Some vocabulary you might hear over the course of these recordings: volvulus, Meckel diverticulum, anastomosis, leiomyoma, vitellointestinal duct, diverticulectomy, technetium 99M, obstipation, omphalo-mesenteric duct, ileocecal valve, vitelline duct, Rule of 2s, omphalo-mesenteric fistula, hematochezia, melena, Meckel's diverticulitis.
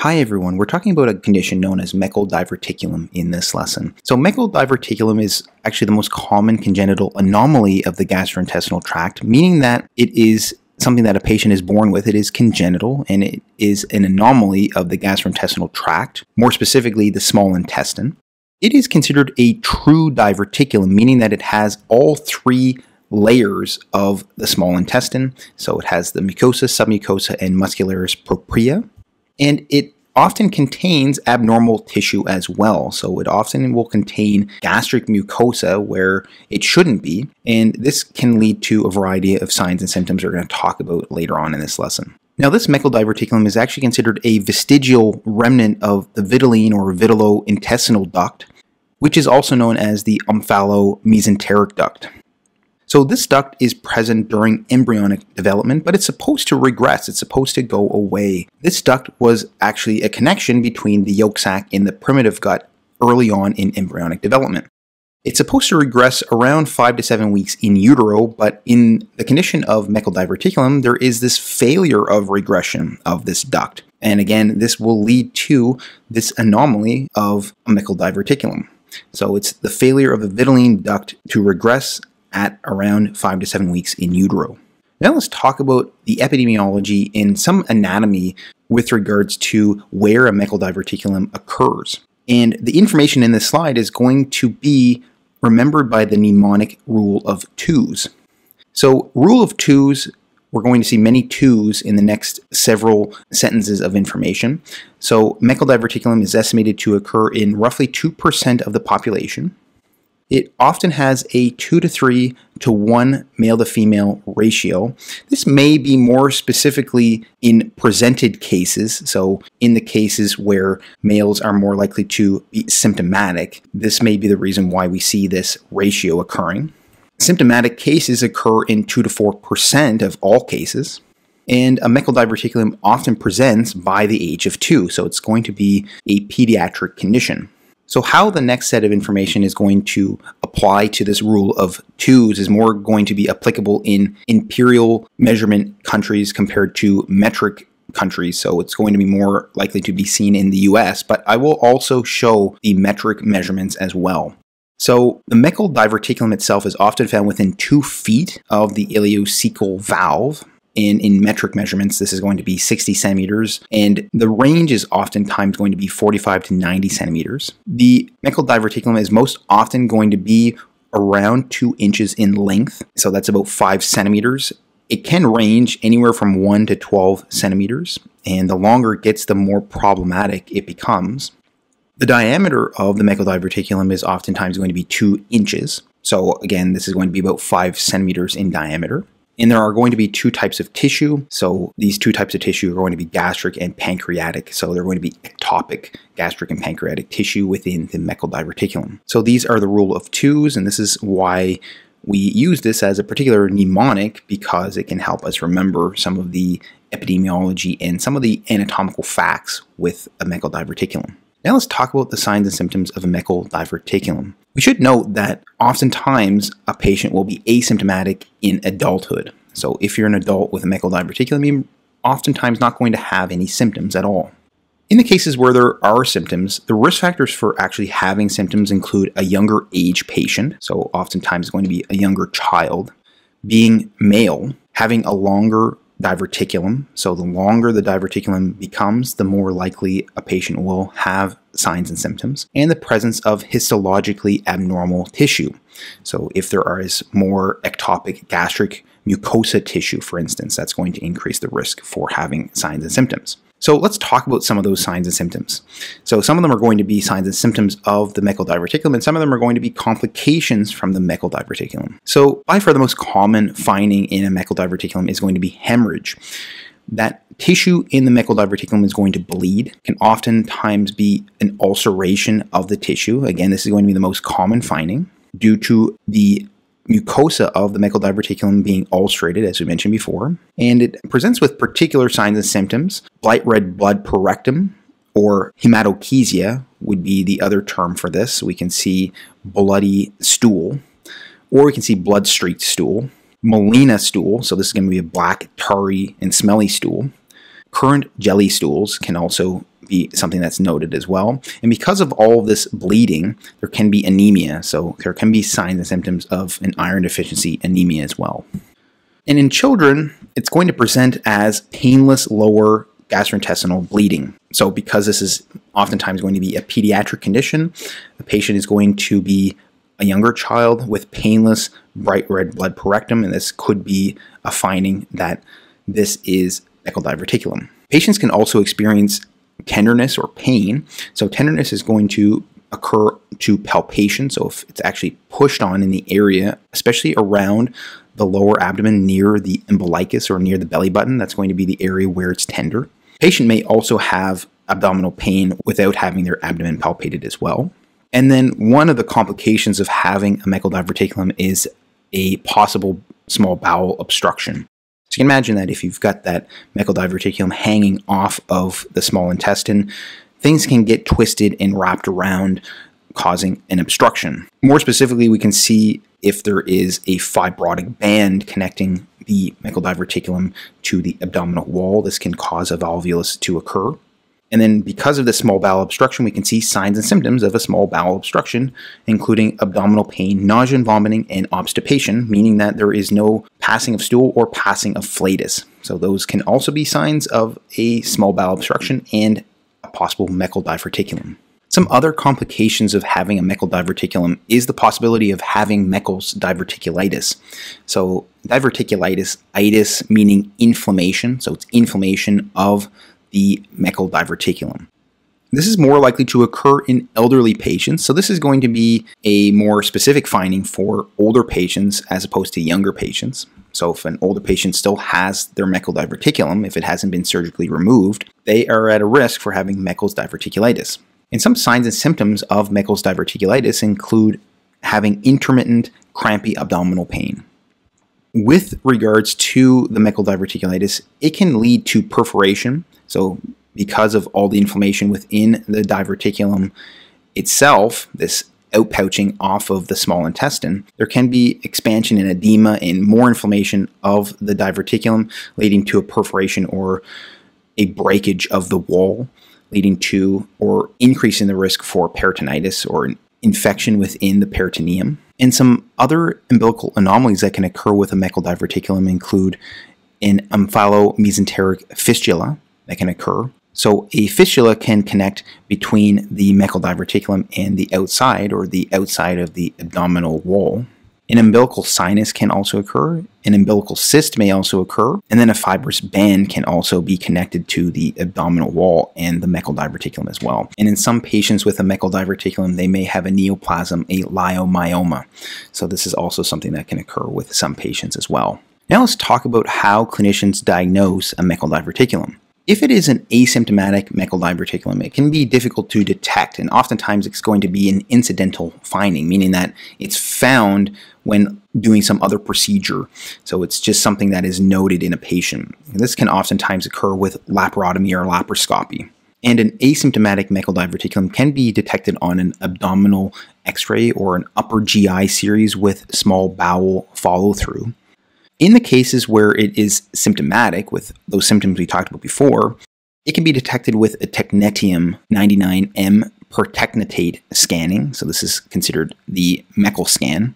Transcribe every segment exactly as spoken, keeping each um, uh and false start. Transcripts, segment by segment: Hi everyone, we're talking about a condition known as Meckel diverticulum in this lesson. So Meckel diverticulum is actually the most common congenital anomaly of the gastrointestinal tract, meaning that it is something that a patient is born with. It is congenital and it is an anomaly of the gastrointestinal tract, more specifically the small intestine. It is considered a true diverticulum, meaning that it has all three layers of the small intestine. So it has the mucosa, submucosa, and muscularis propria. And it often contains abnormal tissue as well. So it often will contain gastric mucosa where it shouldn't be. And this can lead to a variety of signs and symptoms we're going to talk about later on in this lesson. Now, this Meckel diverticulum is actually considered a vestigial remnant of the vitelline or vitellointestinal duct, which is also known as the omphalo-mesenteric duct. So this duct is present during embryonic development, but it's supposed to regress. It's supposed to go away. This duct was actually a connection between the yolk sac and the primitive gut early on in embryonic development. It's supposed to regress around five to seven weeks in utero, but in the condition of Meckel diverticulum, there is this failure of regression of this duct. And again, this will lead to this anomaly of Meckel diverticulum. So it's the failure of the vitelline duct to regress at around five to seven weeks in utero. Now let's talk about the epidemiology and some anatomy with regards to where a Meckel diverticulum occurs. And the information in this slide is going to be remembered by the mnemonic rule of twos. So rule of twos, we're going to see many twos in the next several sentences of information. So Meckel diverticulum is estimated to occur in roughly two percent of the population. It often has a two to three to one male to female ratio. This may be more specifically in presented cases. So in the cases where males are more likely to be symptomatic, this may be the reason why we see this ratio occurring. Symptomatic cases occur in two to four percent of all cases. And a Meckel diverticulum often presents by the age of two. So it's going to be a pediatric condition. So how the next set of information is going to apply to this rule of twos is more going to be applicable in imperial measurement countries compared to metric countries. So it's going to be more likely to be seen in the U S, but I will also show the metric measurements as well. So the Meckel diverticulum itself is often found within two feet of the ileocecal valve. And in metric measurements, this is going to be sixty centimeters, and the range is oftentimes going to be forty-five to ninety centimeters. The Meckel diverticulum is most often going to be around two inches in length, so that's about five centimeters. It can range anywhere from one to twelve centimeters, and the longer it gets, the more problematic it becomes. The diameter of the Meckel diverticulum is oftentimes going to be two inches, so again, this is going to be about five centimeters in diameter. And there are going to be two types of tissue. So these two types of tissue are going to be gastric and pancreatic. So they're going to be ectopic gastric and pancreatic tissue within the Meckel diverticulum. So these are the rule of twos, and this is why we use this as a particular mnemonic, because it can help us remember some of the epidemiology and some of the anatomical facts with a Meckel diverticulum. Now let's talk about the signs and symptoms of a Meckel diverticulum. We should note that oftentimes a patient will be asymptomatic in adulthood. So if you're an adult with a Meckel diverticulum, you're oftentimes not going to have any symptoms at all. In the cases where there are symptoms, the risk factors for actually having symptoms include a younger age patient, so oftentimes it's going to be a younger child, being male, having a longer diverticulum. So the longer the diverticulum becomes, the more likely a patient will have signs and symptoms, and the presence of histologically abnormal tissue. So if there is more ectopic gastric mucosa tissue, for instance, that's going to increase the risk for having signs and symptoms. So let's talk about some of those signs and symptoms. So some of them are going to be signs and symptoms of the Meckel diverticulum, and some of them are going to be complications from the Meckel diverticulum. So by far the most common finding in a Meckel diverticulum is going to be hemorrhage. That tissue in the Meckel diverticulum is going to bleed, can oftentimes be an ulceration of the tissue. Again, this is going to be the most common finding due to the mucosa of the Meckel diverticulum being ulcerated, as we mentioned before, and it presents with particular signs and symptoms. Bright red blood per rectum, or hematochezia would be the other term for this. We can see bloody stool, or we can see blood-streaked stool, melena stool, so this is going to be a black, tarry, and smelly stool. Current jelly stools can also be something that's noted as well. And because of all this bleeding, there can be anemia. So there can be signs and symptoms of an iron deficiency anemia as well. And in children, it's going to present as painless lower gastrointestinal bleeding. So because this is oftentimes going to be a pediatric condition, the patient is going to be a younger child with painless bright red blood perectum, and this could be a finding that this is Meckel diverticulum. Patients can also experience tenderness or pain. So tenderness is going to occur to palpation. So if it's actually pushed on in the area, especially around the lower abdomen near the umbilicus or near the belly button, that's going to be the area where it's tender. Patient may also have abdominal pain without having their abdomen palpated as well. And then one of the complications of having a Meckel diverticulum is a possible small bowel obstruction. So you can imagine that if you've got that Meckel diverticulum hanging off of the small intestine, things can get twisted and wrapped around, causing an obstruction. More specifically, we can see if there is a fibrotic band connecting the Meckel diverticulum to the abdominal wall. This can cause a volvulus to occur. And then because of the small bowel obstruction, we can see signs and symptoms of a small bowel obstruction, including abdominal pain, nausea and vomiting, and obstipation, meaning that there is no passing of stool or passing of flatus. So those can also be signs of a small bowel obstruction and a possible Meckel diverticulum. Some other complications of having a Meckel diverticulum is the possibility of having Meckel's diverticulitis. So diverticulitis, itis meaning inflammation, so it's inflammation of the Meckel diverticulum. This is more likely to occur in elderly patients, so this is going to be a more specific finding for older patients as opposed to younger patients. So if an older patient still has their Meckel diverticulum, if it hasn't been surgically removed, they are at a risk for having Meckel's diverticulitis. And some signs and symptoms of Meckel's diverticulitis include having intermittent crampy abdominal pain. With regards to the Meckel diverticulitis, it can lead to perforation. So because of all the inflammation within the diverticulum itself, this outpouching off of the small intestine, there can be expansion and edema and more inflammation of the diverticulum, leading to a perforation or a breakage of the wall, leading to or increasing the risk for peritonitis or an infection within the peritoneum. And some other umbilical anomalies that can occur with a Meckel diverticulum include an omphalo-mesenteric fistula that can occur. So a fistula can connect between the Meckel diverticulum and the outside or the outside of the abdominal wall. An umbilical sinus can also occur. An umbilical cyst may also occur. And then a fibrous band can also be connected to the abdominal wall and the Meckel diverticulum as well. And in some patients with a Meckel diverticulum, they may have a neoplasm, a leiomyoma. So this is also something that can occur with some patients as well. Now let's talk about how clinicians diagnose a Meckel diverticulum. If it is an asymptomatic Meckel diverticulum, it can be difficult to detect, and oftentimes it's going to be an incidental finding, meaning that it's found when doing some other procedure. So it's just something that is noted in a patient. And this can oftentimes occur with laparotomy or laparoscopy. And an asymptomatic Meckel diverticulum can be detected on an abdominal x-ray or an upper G I series with small bowel follow-through. In the cases where it is symptomatic, with those symptoms we talked about before, it can be detected with a technetium ninety-nine M per technetate scanning. So this is considered the Meckel scan.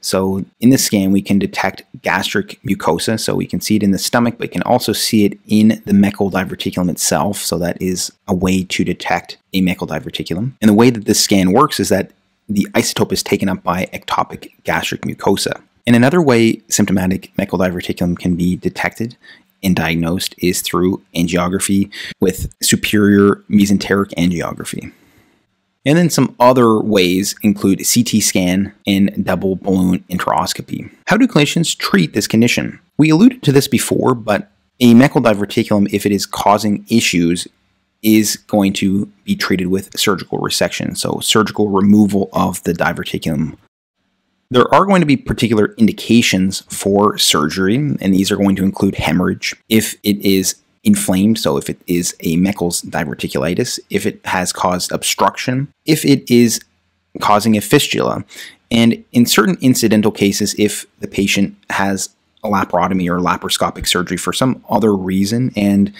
So in this scan, we can detect gastric mucosa. So we can see it in the stomach, but we can also see it in the Meckel diverticulum itself. So that is a way to detect a Meckel diverticulum. And the way that this scan works is that the isotope is taken up by ectopic gastric mucosa. And another way symptomatic Meckel diverticulum can be detected and diagnosed is through angiography with superior mesenteric angiography. And then some other ways include C T scan and double balloon enteroscopy. How do clinicians treat this condition? We alluded to this before, but a Meckel diverticulum, if it is causing issues, is going to be treated with surgical resection, so surgical removal of the diverticulum. There are going to be particular indications for surgery, and these are going to include hemorrhage, if it is inflamed, so if it is a Meckel's diverticulitis, if it has caused obstruction, if it is causing a fistula, and in certain incidental cases, if the patient has a laparotomy or laparoscopic surgery for some other reason, and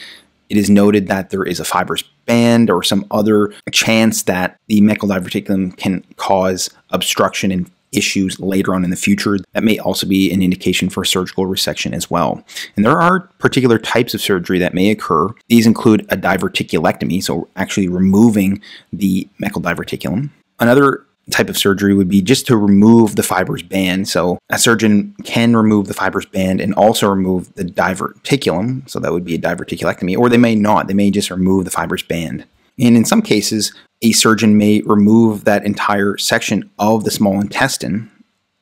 it is noted that there is a fibrous band or some other chance that the Meckel diverticulum can cause obstruction and issues later on in the future, that may also be an indication for surgical resection as well. And there are particular types of surgery that may occur. These include a diverticulectomy, so actually removing the Meckel diverticulum. Another type of surgery would be just to remove the fibrous band. So a surgeon can remove the fibrous band and also remove the diverticulum. So that would be a diverticulectomy, or they may not. They may just remove the fibrous band. And in some cases, a surgeon may remove that entire section of the small intestine.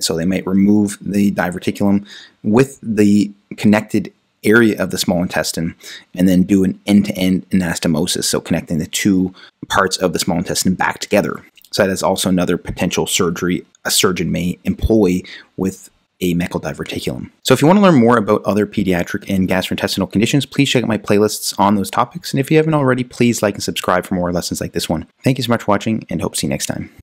So they might remove the diverticulum with the connected area of the small intestine and then do an end-to-end anastomosis, so connecting the two parts of the small intestine back together. So that is also another potential surgery a surgeon may employ with a Meckel diverticulum. So if you want to learn more about other pediatric and gastrointestinal conditions, please check out my playlists on those topics. And if you haven't already, please like and subscribe for more lessons like this one. Thank you so much for watching, and hope to see you next time.